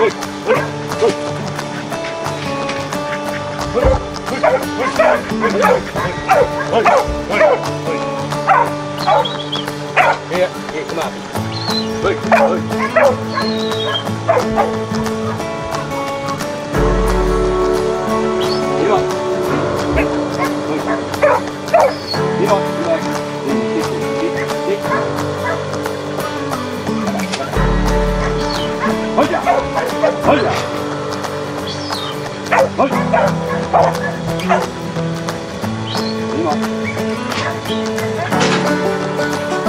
Here, come on. Hold on.